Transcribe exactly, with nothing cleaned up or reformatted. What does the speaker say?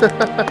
Ha ha ha.